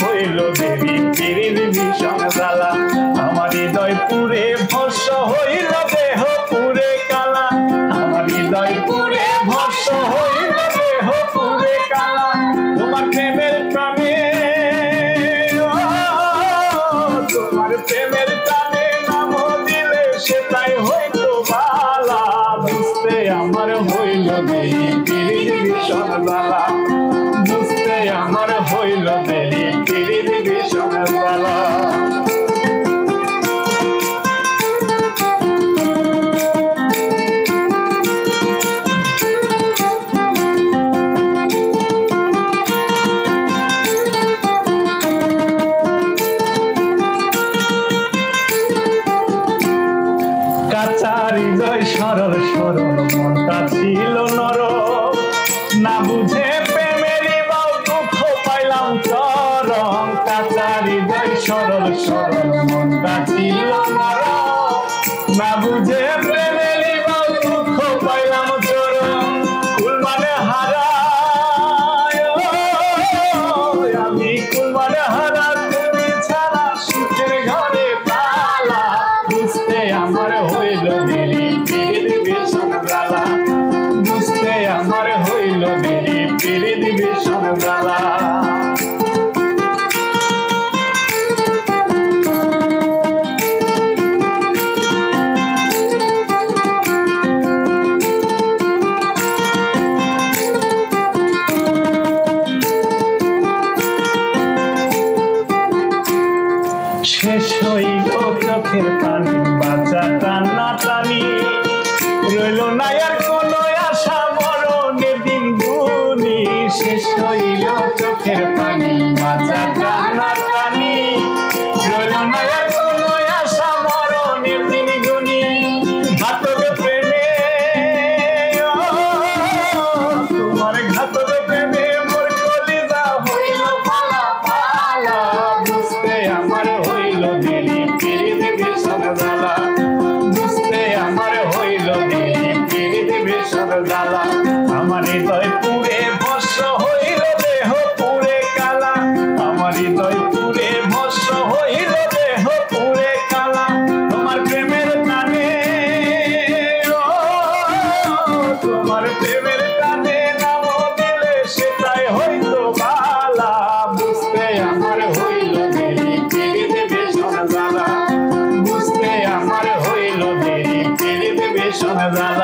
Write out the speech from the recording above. হইলো দেবী গিরির ভীষণ জ্বালা, আমার হৃদয় পুরে ভস্য হইল দেহ পুরে কালা, আমার হৃদয় পুরে ভস্য হইল দেহ পুরে কালা। তোমার প্রেমের প্রাণে, তোমার প্রেমের প্রাণে নাম দিলে সেটাই হইলো বালা, বুঝতে আমার হইল দেবী গিরির ভীষণ জ্বালা, বুঝতে আমার হইল দেবী গিরির ভীষণ জ্বালা। হৃদয় সরল সরল মনটা ছিল নরম, না বুঝে প্রেমেরই বাউ দুঃখ পাইলাম চরম। কাঁচা হৃদয় সরল সরল মনটা ছিল নরম, না বুঝে প্রেমেরই বাউ দুঃখ পাইলাম চরম। কুলমানে হারায় আমি, কুলমানে হারা তুমি ছাড়া সুখের ঘরে পালা, বুঝতে আমার হইল শেষ হইল চোখের পানি, বাঁচা কান্না টানি, রইল না আর কোন আশা মরণের দিন গুনি। শেষ হইল চোখের পানি, বাঁচা কান্না টানি, রইল না আর কোন আশা মরণের দিন গুনি। ঘাতক প্রেমে, তোমার ঘাতক প্রেমে মোর কলিজা হইল পালা পালা, বুঝতে আমার হইল দেবী গিরির ভীষণ জ্বালা, বুঝতে আমার হইল দেবী গিরির ভীষণ জ্বালা। আমার হৃদয় পুরে ভস্য হইল দেহ পুরে কালা, আমার হৃদয় পুরে ভস্য হইল দেহ পুরে কালা। তোমার প্রেমের টানে, তোমার প্রেমের টানে নাম দিলে সেটাই হইল বালা, বুঝতে আমার হইল দেবী গিরির ভীষণ জ্বালা, বুঝতে আমার হইল দেবী গিরির ভীষণ জ্বালা।